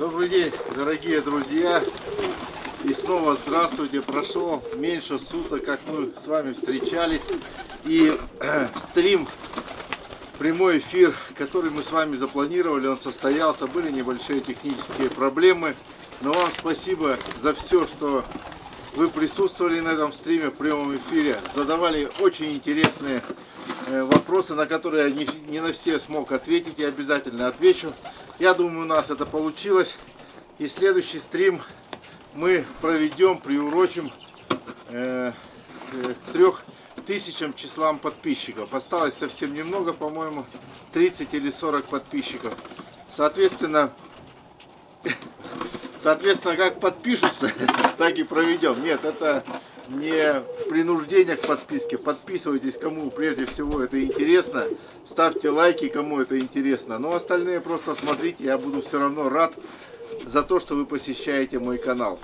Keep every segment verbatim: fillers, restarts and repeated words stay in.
Добрый день, дорогие друзья, и снова здравствуйте. Прошло меньше суток, как мы с вами встречались, и э, стрим, прямой эфир, который мы с вами запланировали, он состоялся. Были небольшие технические проблемы, но вам спасибо за все, что вы присутствовали на этом стриме в прямом эфире, задавали очень интересные вопросы, на которые я не на все смог ответить, я обязательно отвечу. Я думаю, у нас это получилось. И следующий стрим мы проведем, приурочим э, к трём тысячам числам подписчиков. Осталось совсем немного, по-моему, тридцать или сорок подписчиков. Соответственно, соответственно, как подпишутся, так и проведем. Нет, это не принуждение к подписке. Подписывайтесь, кому прежде всего это интересно. Ставьте лайки, кому это интересно. Но остальные просто смотрите. Я буду все равно рад за то, что вы посещаете мой канал.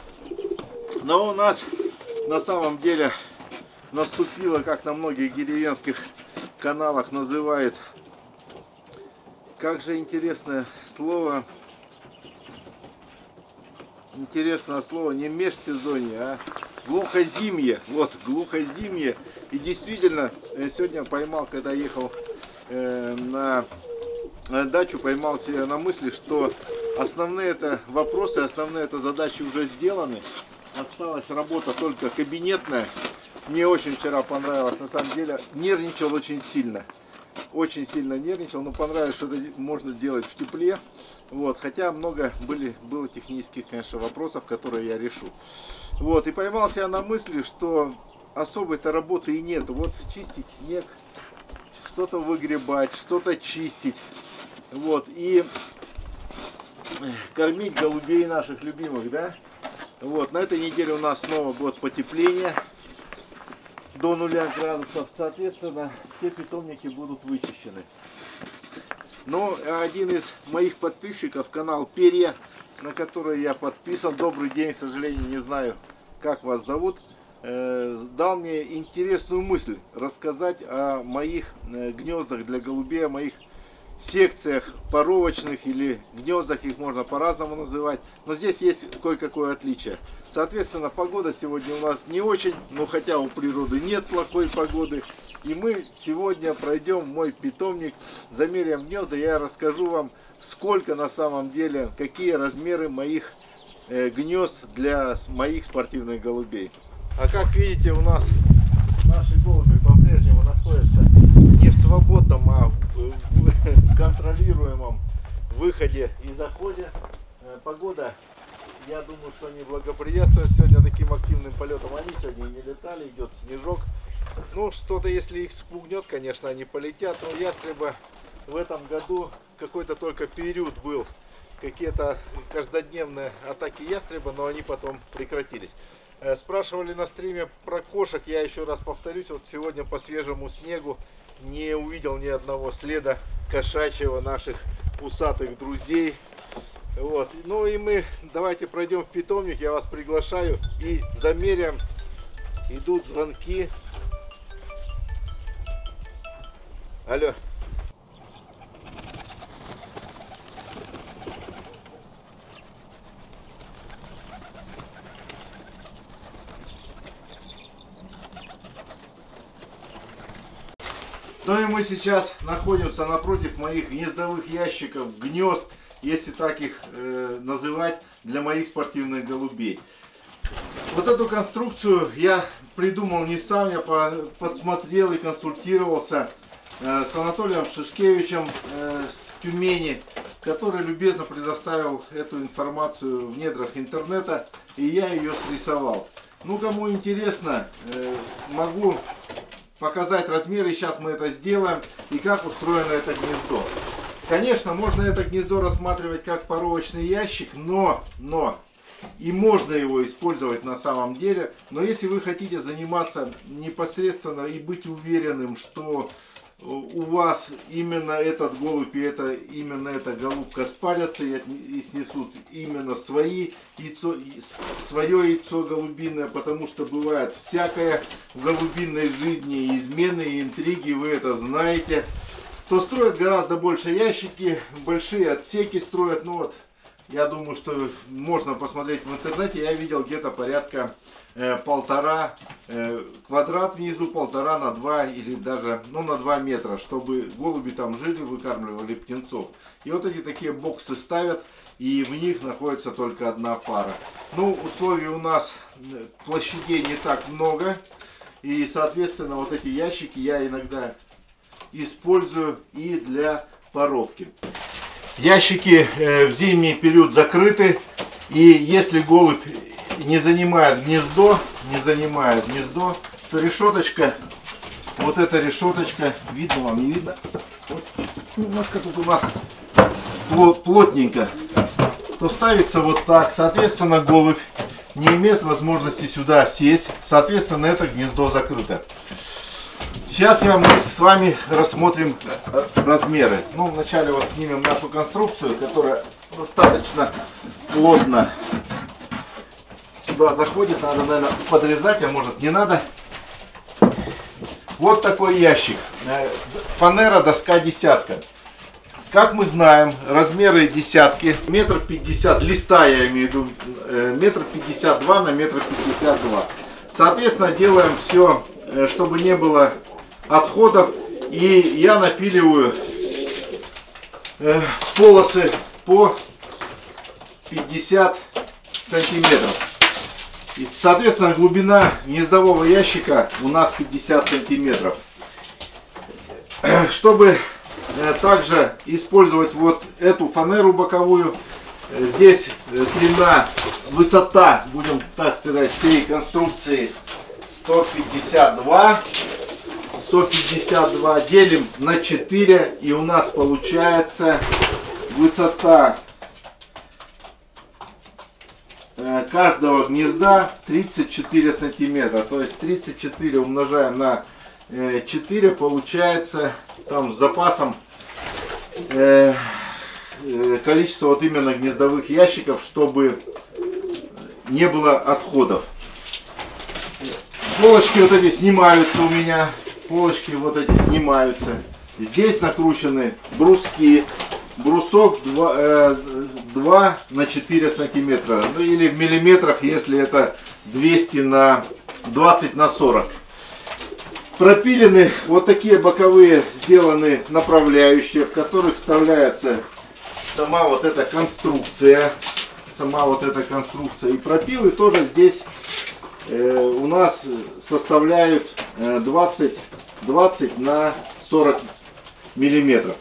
Но у нас на самом деле наступило, как на многих деревенских каналах называют, как же интересное слово, интересное слово, не межсезонье, а глухозимье. Вот, глухозимье. И действительно, сегодня поймал, когда ехал э, на, на дачу, поймал себя на мысли, что основные это вопросы, основные это задачи уже сделаны. Осталась работа только кабинетная. Мне очень вчера понравилось, на самом деле, нервничал очень сильно. Очень сильно нервничал, но понравилось, что это можно делать в тепле. Вот, хотя много были, было технических, конечно, вопросов, которые я решу. Вот, и поймался я на мысли, что особой-то работы и нет. Вот чистить снег, что-то выгребать, что-то чистить. Вот, и кормить голубей наших любимых, да? Вот, на этой неделе у нас снова будет потепление. До нуля градусов, соответственно, все питомники будут вычищены. Но один из моих подписчиков, канал Перья, на который я подписан, добрый день, к сожалению, не знаю, как вас зовут, дал мне интересную мысль рассказать о моих гнездах для голубей, о моих секциях паровочных или гнездах, их можно по-разному называть, но здесь есть кое-какое отличие. Соответственно, погода сегодня у нас не очень, но хотя у природы нет плохой погоды, и мы сегодня пройдем мой питомник, замеряем гнезда, я расскажу вам, сколько на самом деле, какие размеры моих гнезд для моих спортивных голубей. А как видите, у нас наши голуби по-прежнему находятся не в свободном, а в контролируемом выходе и заходе. Погода, я думаю, что не благоприятствует сегодня таким активным полетом. Они сегодня не летали, идет снежок. Ну, что-то, если их спугнет, конечно, они полетят. Но ястреба в этом году какой-то только период был. Какие-то каждодневные атаки ястреба, но они потом прекратились. Спрашивали на стриме про кошек. Я еще раз повторюсь, вот сегодня по свежему снегу не увидел ни одного следа кошачьего наших усатых друзей. Вот. Ну и мы давайте пройдем в питомник, я вас приглашаю и замеряем. Идут звонки. Алло. Ну и мы сейчас находимся напротив моих гнездовых ящиков, гнезд, если так их э, называть, для моих спортивных голубей. Вот эту конструкцию я придумал не сам, я по, подсмотрел и консультировался э, с Анатолием Шишкевичем э, с Тюмени, который любезно предоставил эту информацию в недрах интернета, и я ее срисовал. Ну, кому интересно, э, могу показать размеры, сейчас мы это сделаем, и как устроено это гнездо. Конечно, можно это гнездо рассматривать как паровочный ящик, но, но, и можно его использовать на самом деле, но если вы хотите заниматься непосредственно и быть уверенным, что у вас именно этот голубь и это, именно эта голубка спарятся и, и снесут именно свои яйцо, свое яйцо голубиное, потому что бывает всякое в голубиной жизни, и измены, и интриги, вы это знаете, то строят гораздо больше ящики, большие отсеки строят, ну вот Я думаю, что можно посмотреть в интернете. Я видел где-то порядка э, полтора э, квадрат внизу, полтора на два или даже ну, на два метра, чтобы голуби там жили, выкармливали птенцов. И вот эти такие боксы ставят, и в них находится только одна пара. Ну, условий у нас площадей не так много. И, соответственно, вот эти ящики я иногда использую и для паровки. Ящики в зимний период закрыты, и если голубь не занимает гнездо, не занимает гнездо, то решеточка, вот эта решеточка, видно вам, не видно, вот, немножко тут у нас плотненько, то ставится вот так, соответственно, голубь не имеет возможности сюда сесть, соответственно, это гнездо закрыто. Сейчас я, мы с вами рассмотрим размеры. Ну, вначале вот снимем нашу конструкцию, которая достаточно плотно сюда заходит. Надо, наверное, подрезать, а может не надо. Вот такой ящик. Фанера, доска десятка. Как мы знаем, размеры десятки. Метр пятьдесят, листа я имею в виду, метр пятьдесят два на метр пятьдесят два. Соответственно, делаем все, чтобы не было отходов, и я напиливаю э, полосы по пятьдесят сантиметров. И, соответственно, глубина гнездового ящика у нас пятьдесят сантиметров. Чтобы э, также использовать вот эту фанеру боковую, э, здесь длина, высота, будем так сказать, всей конструкции сто пятьдесят два, сто пятьдесят два делим на четыре, и у нас получается высота каждого гнезда тридцать четыре сантиметра. То есть тридцать четыре умножаем на четыре, получается там с запасом количество вот именно гнездовых ящиков, чтобы не было отходов. Полочки вот эти снимаются у меня, полочки вот эти снимаются. Здесь накручены бруски, брусок два, э, два на четыре сантиметра, ну или в миллиметрах, если это двести на двадцать на сорок. Пропилены вот такие боковые, сделаны направляющие, в которых вставляется сама вот эта конструкция, сама вот эта конструкция и пропилы тоже здесь. У нас составляют двадцать на сорок миллиметров.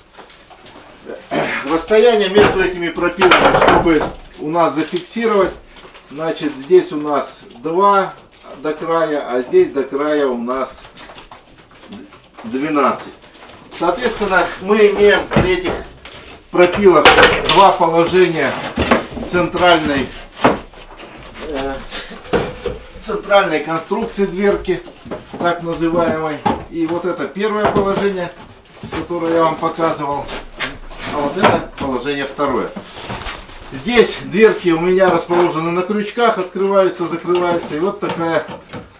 Расстояние между этими пропилами, чтобы у нас зафиксировать, значит, здесь у нас два до края, а здесь до края у нас двенадцать. Соответственно, мы имеем при этих пропилах два положения центральной центральной конструкции дверки, так называемой. И вот это первое положение, которое я вам показывал, а вот это положение второе. Здесь дверки у меня расположены на крючках, открываются, закрываются. И вот такая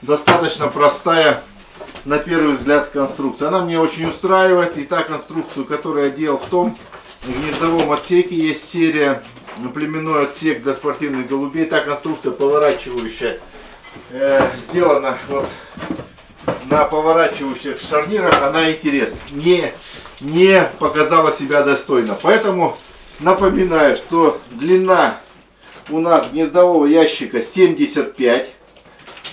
достаточно простая, на первый взгляд, конструкция. Она мне очень устраивает. И та конструкцию, которую я делал в том гнездовом отсеке, есть серия племенной отсек для спортивных голубей. Та конструкция поворачивающая, сделана вот на поворачивающих шарнирах, она интересна, не, не показала себя достойно. Поэтому напоминаю, что длина у нас гнездового ящика семьдесят пять,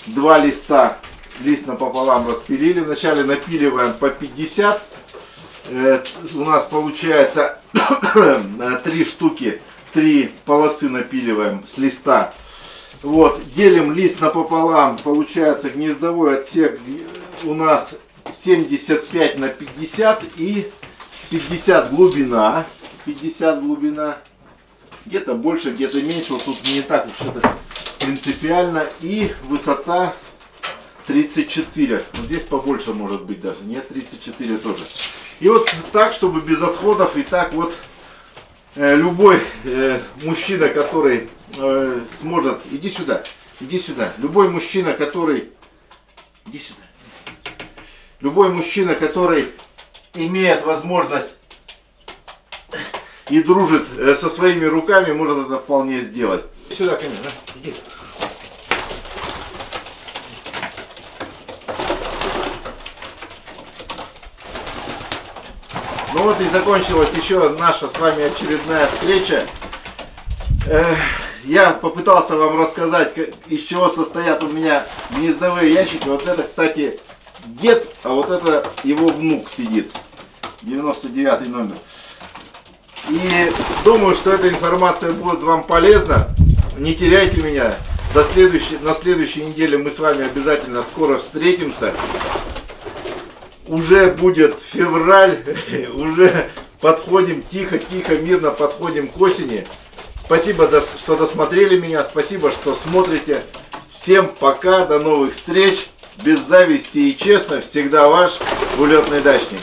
два листа, лист напополам распилили, вначале напиливаем по пятьдесят, у нас получается три штуки, три полосы напиливаем с листа. Вот, делим лист напополам, получается гнездовой отсек у нас семьдесят пять на пятьдесят и пятьдесят глубина, пятьдесят глубина, где-то больше, где-то меньше, вот тут не так уж это принципиально, и высота тридцать четыре, вот здесь побольше может быть даже, нет, тридцать четыре тоже. И вот так, чтобы без отходов, и так вот любой э, мужчина, который э, сможет, иди сюда, иди сюда, любой мужчина, который, иди сюда, любой мужчина, который имеет возможность и дружит со своими руками, может это вполне сделать. Сюда ко мне, да? Иди. Ну вот и закончилась еще наша с вами очередная встреча. Я попытался вам рассказать, из чего состоят у меня гнездовые ящики. Вот это, кстати, дед, а вот это его внук сидит. девяносто девятый номер. И думаю, что эта информация будет вам полезна. Не теряйте меня. До следующей, на следующей неделе мы с вами обязательно скоро встретимся. Уже будет февраль, уже подходим тихо-тихо, мирно подходим к осени. Спасибо, что досмотрели меня, спасибо, что смотрите. Всем пока, до новых встреч. Без зависти и честно, всегда ваш улетный дачник.